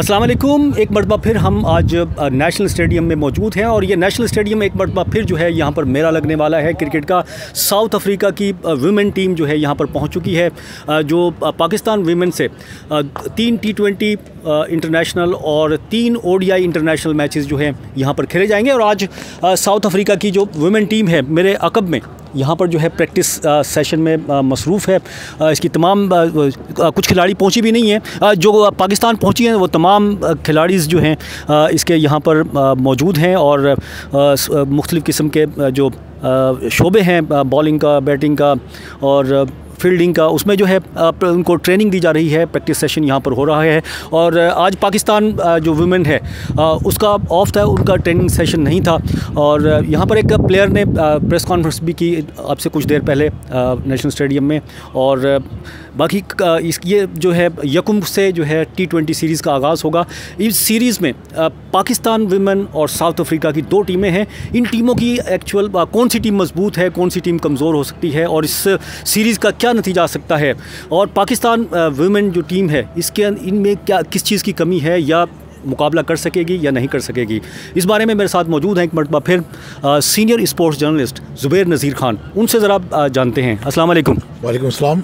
अस्सलाम वालेकुम। एक मरतबा फिर हम आज नेशनल स्टेडियम में मौजूद हैं और ये नेशनल स्टेडियम एक मरतबा फिर जो है यहाँ पर मेला लगने वाला है क्रिकेट का। साउथ अफ्रीका की वीमेन टीम जो है यहाँ पर पहुँच चुकी है, जो पाकिस्तान वीमेन से 3 T20 इंटरनेशनल और 3 ODI इंटरनेशनल मैचेस जो हैं यहाँ पर खेले जाएंगे। और आज साउथ अफ्रीका की जो वीमेन टीम है मेरे अकब में यहाँ पर जो है प्रैक्टिस सेशन में मसरूफ़ है। इसकी तमाम कुछ खिलाड़ी पहुँची भी नहीं है, जो पाकिस्तान पहुँची हैं वो तमाम खिलाड़ीज़ जो हैं इसके यहाँ पर मौजूद हैं और मुख्तलिफ़ किस्म के जो शोबे हैं बॉलिंग का, बैटिंग का और फील्डिंग का, उसमें जो है उनको ट्रेनिंग दी जा रही है। प्रैक्टिस सेशन यहाँ पर हो रहा है और आज पाकिस्तान जो वुमेन है उसका ऑफ था, उनका ट्रेनिंग सेशन नहीं था। और यहाँ पर एक प्लेयर ने प्रेस कॉन्फ्रेंस भी की आपसे कुछ देर पहले नेशनल स्टेडियम में। और बाकी ये जो है यकुम से जो है T20 सीरीज़ का आगाज़ होगा। इस सीरीज़ में पाकिस्तान वुमेन और साउथ अफ्रीका की दो टीमें हैं। इन टीमों की एक्चुअल कौन सी टीम मजबूत है, कौन सी टीम कमज़ोर हो सकती है और इस सीरीज़ का क्या नतीजा आ सकता है, और पाकिस्तान वुमेन जो टीम है इसके इनमें क्या किस चीज़ की कमी है, या मुकाबला कर सकेगी या नहीं कर सकेगी। इस बारे में मेरे साथ मौजूद हैं एक मरतबा फिर senior sports journalist Zubair Nazir Khan. उनसे ज़रा जानते हैं। अस्सलाम वालेकुम। वालेकुम अस्सलाम।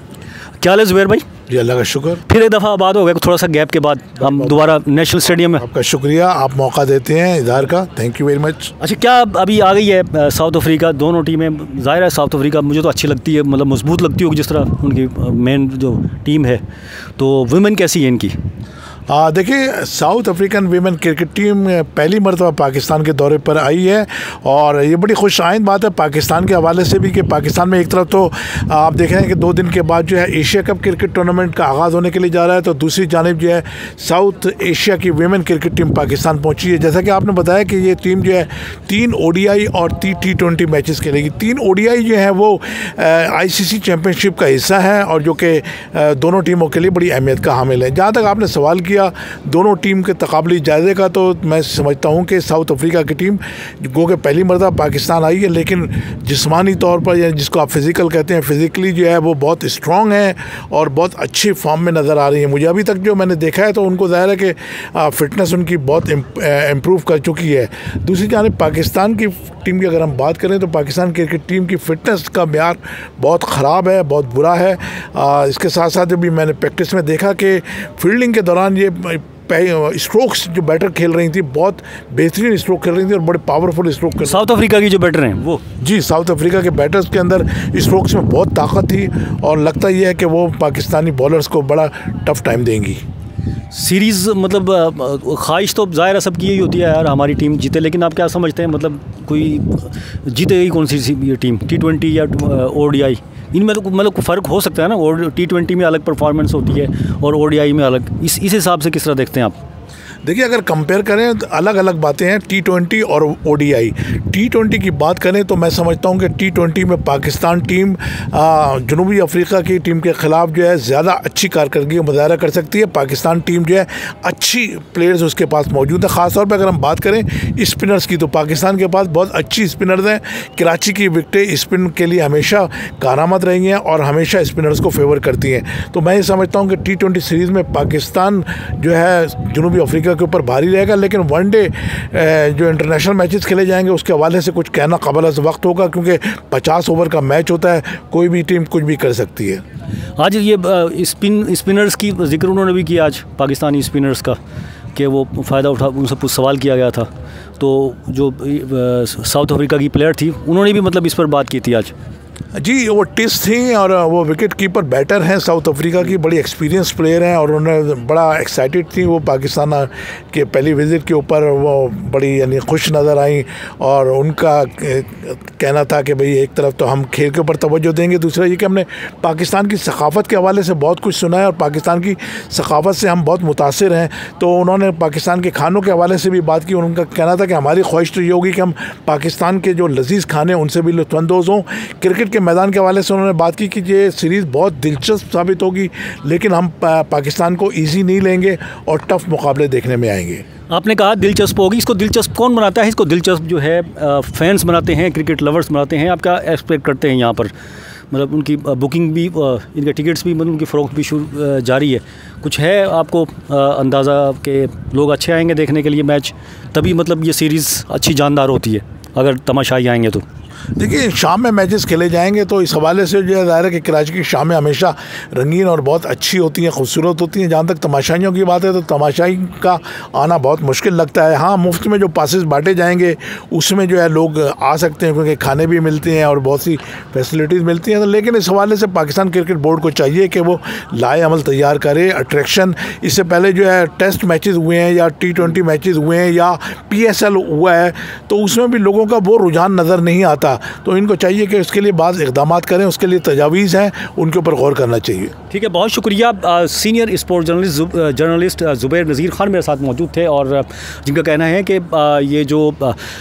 क्या हाल है ज़ुबैर भाई? जी अल्लाह का शुक्र, फिर एक दफ़ा आबाद हो गया थोड़ा सा गैप के बाद हम दोबारा नेशनल स्टेडियम में। आपका शुक्रिया, आप मौका देते हैं इधार का, थैंक यू वेरी मच। अच्छा, क्या अभी आ गई है साउथ अफ्रीका दोनों टीमें? ज़ाहिर है साउथ अफ्रीका मुझे तो अच्छी लगती है, मतलब मजबूत लगती होगी जिस तरह उनकी मेन जो टीम है। तो वुमेन कैसी है इनकी? देखिए, South African women cricket team पहली मरतबा पाकिस्तान के दौरे पर आई है और ये बड़ी खुशआइंद बात है पाकिस्तान के हवाले से भी कि पाकिस्तान में एक तरफ तो आप देख रहे हैं कि 2 दिन के बाद जो है एशिया कप क्रिकेट टूर्नामेंट का आगाज़ होने के लिए जा रहा है, तो दूसरी जानिब जो है साउथ एशिया की वीमेन क्रिकेट टीम पाकिस्तान पहुँची है। जैसा कि आपने बताया कि ये टीम जो है 3 ODI और 3 T20 मैचेस खेलेगी। 3 ODI जो है वो ICC चैम्पियनशिप का हिस्सा है और जो कि दोनों टीमों के लिए बड़ी अहमियत का हामिल है। जहाँ तक आपने सवाल किया दोनों टीम के तकाबली जायजे का, तो मैं समझता हूं कि साउथ अफ्रीका की टीम गो के पहली मरतबा पाकिस्तान आई है, लेकिन जिस्मानी तौर पर या जिसको आप फिज़िकल कहते हैं, फिज़िकली जो है वो बहुत स्ट्रॉन्ग है और बहुत अच्छी फॉर्म में नज़र आ रही है। मुझे अभी तक जो मैंने देखा है तो उनको ज़ाहिर है कि फ़िटनेस उनकी बहुत इम्प्रूव कर चुकी है। दूसरी जानिब पाकिस्तान की टीम की अगर हम बात करें तो पाकिस्तान क्रिकेट टीम की फ़िटनेस का म्यार बहुत ख़राब है, बहुत बुरा है। इसके साथ साथ भी मैंने प्रैक्टिस में देखा कि फील्डिंग के दौरान स्ट्रोक्स जो बैटर खेल रही थी बहुत बेहतरीन स्ट्रोक खेल रही थी और बड़े पावरफुल स्ट्रोक खेल। साउथ अफ्रीका की जो बैटर हैं वो जी, साउथ अफ्रीका के बैटर्स के अंदर स्ट्रोक्स में बहुत ताकत थी और लगता यह है कि वो पाकिस्तानी बॉलर्स को बड़ा टफ टाइम देंगी। सीरीज़ मतलब ख्वाहिश तो ज़ाहिर है सबकी यही होती है यार हमारी टीम जीते, लेकिन आप क्या समझते हैं मतलब कोई जीतेगी कौन सी ये टीम, T20 या ODI? इनमें तो मतलब फ़र्क हो सकता है ना, और T20 में अलग परफॉर्मेंस होती है और ODI में अलग। इस हिसाब से किस तरह देखते हैं आप? देखिए, अगर कंपेयर करें तो अलग अलग बातें हैं T20 और ODI। T20 की बात करें तो मैं समझता हूं कि T20 में पाकिस्तान टीम जनूबी अफ्रीका की टीम के ख़िलाफ़ जो है ज़्यादा अच्छी कारकर्दगी का मुजाहरा कर सकती है। पाकिस्तान टीम जो है अच्छी प्लेयर्स उसके पास मौजूद है, ख़ासतौर पर अगर हम बात करें स्पिनर्स की तो पाकिस्तान के पास बहुत अच्छी स्पिनर्स हैं। कराची की विकटें स्पिन के लिए हमेशा कारामद रही हैं और हमेशा स्पिनर्स को फेवर करती हैं। तो मैं ये समझता हूँ कि T20 सीरीज़ में पाकिस्तान जो है जनूबी अफ्रीका के ऊपर भारी रहेगा, लेकिन वनडे जो इंटरनेशनल मैचेस खेले जाएंगे उसके हवाले से कुछ कहना क़बल वक्त होगा, क्योंकि 50 ओवर का मैच होता है, कोई भी टीम कुछ भी कर सकती है। आज ये स्पिनर्स की जिक्र उन्होंने भी किया आज पाकिस्तानी स्पिनर्स का, कि वो फ़ायदा उठा, उनसे कुछ सवाल किया गया था तो जो साउथ अफ्रीका की प्लेयर थी उन्होंने भी मतलब इस पर बात की थी आज। जी, वो टेस्ट थी और वो विकेट कीपर बैटर हैं साउथ अफ्रीका की, बड़ी एक्सपीरियंस प्लेयर हैं और उन्होंने बड़ा एक्साइटेड थी वो पाकिस्तान के पहली विज़िट के ऊपर, वो बड़ी यानी खुश नज़र आई और उनका कहना था कि भाई एक तरफ तो हम खेल के ऊपर तवज्जो देंगे, दूसरा ये कि हमने पाकिस्तान की सखाफत के हवाले से बहुत कुछ सुना है और पाकिस्तान की सखाफत से हम बहुत मुतासर हैं। तो उन्होंने पाकिस्तान के खानों के हवाले से भी बात की, उनका कहना था कि हमारी ख्वाहिश तो ये होगी कि हम पाकिस्तान के जो लजीज़ खाने उनसे भी लुत्फ़अंदोज़ हों। क्रिकेट मैदान के हवाले से उन्होंने बात की कि ये सीरीज़ बहुत दिलचस्प साबित होगी, लेकिन हम पाकिस्तान को ईजी नहीं लेंगे और टफ मुकाबले देखने में आएंगे। आपने कहा दिलचस्प होगी, इसको दिलचस्प कौन बनाता है? इसको दिलचस्प जो है फैंस बनाते हैं, क्रिकेट लवर्स बनाते हैं। आप क्या एक्सपेक्ट करते हैं यहाँ पर मतलब उनकी बुकिंग भी, इनके टिकट्स भी, मतलब उनकी फ़रोख्त भी जारी है। कुछ है आपको अंदाज़ा के लोग अच्छे आएंगे देखने के लिए मैच, तभी मतलब ये सीरीज़ अच्छी जानदार होती है अगर तमाशाई आएंगे तो। देखिए शाम में मैचेस खेले जाएंगे तो इस हवाले से जो है ज़ाहिर है कि कराची की शामें हमेशा रंगीन और बहुत अच्छी होती हैं, खूबसूरत होती हैं। जहाँ तक तमाशाइयों की बात है तो तमाशाई का आना बहुत मुश्किल लगता है। हाँ, मुफ्त में जो पासेस बांटे जाएंगे उसमें जो है लोग आ सकते हैं क्योंकि खाने भी मिलते हैं और बहुत सी फैसिलिटीज़ मिलती हैं। तो लेकिन इस हवाले से पाकिस्तान क्रिकेट बोर्ड को चाहिए कि वो लाए अमल तैयार करे अट्रैक्शन। इससे पहले जो है टेस्ट मैचेस हुए हैं या T20 मैचेस हुए हैं या PSL हुआ है तो उसमें भी लोगों का वो रुझान नज़र नहीं आता, तो इनको चाहिए कि उसके लिए बाद इक़दामात करें। उसके लिए तजावीज़ हैं, उनके ऊपर गौर करना चाहिए। ठीक है, बहुत शुक्रिया। Senior sport journalist Zubair Nazir Khan मेरे साथ मौजूद थे और जिनका कहना है कि ये जो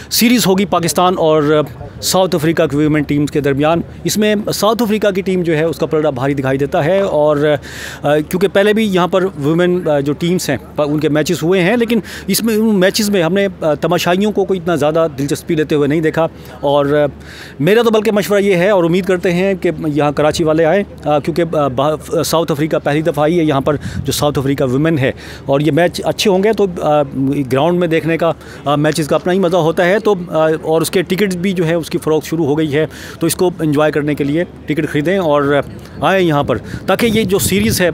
सीरीज़ होगी पाकिस्तान और साउथ अफ्रीका की वुमेन टीम्स के दरमियान, इसमें साउथ अफ्रीका की टीम जो है उसका पलड़ा भारी दिखाई देता है। और क्योंकि पहले भी यहाँ पर वुमेन जो टीम्स हैं उनके मैचेस हुए हैं, लेकिन इसमें उन मैचेस में हमने तमाशाइयों को कोई इतना ज़्यादा दिलचस्पी लेते हुए नहीं देखा। और मेरा तो बल्कि मशवरा ये है और उम्मीद करते हैं कि यहाँ कराची वाले आएँ, क्योंकि साउथ अफ्रीका पहली दफ़ा आई है यहाँ पर जो साउथ अफ्रीका वुमेन है, और ये मैच अच्छे होंगे। तो ग्राउंड में देखने का मैचेस का अपना ही मज़ा होता है। तो और उसके टिकट भी जो है उसकी फ़रोख्त शुरू हो गई है, तो इसको एंजॉय करने के लिए टिकट ख़रीदें और आएँ यहाँ पर, ताकि ये जो सीरीज़ है,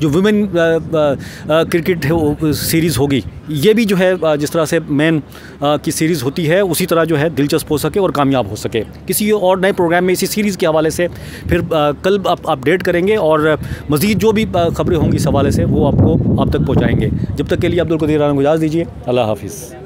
जो वुमेन क्रिकेट सीरीज़ होगी, ये भी जो है जिस तरह से मेन की सीरीज़ होती है उसी तरह जो है दिलचस्प हो सके और कामयाब हो सके। किसी और नए प्रोग्राम में इसी सीरीज़ के हवाले से फिर कल आप अपडेट करेंगे और मज़ीद जो भी खबरें होंगी इस हवाले से वो आपको आप तक पहुँचाएँगे। जब तक के लिए अब्दुल कदीर आलम को इजाज़त दीजिए। अल्लाह हाफिज़।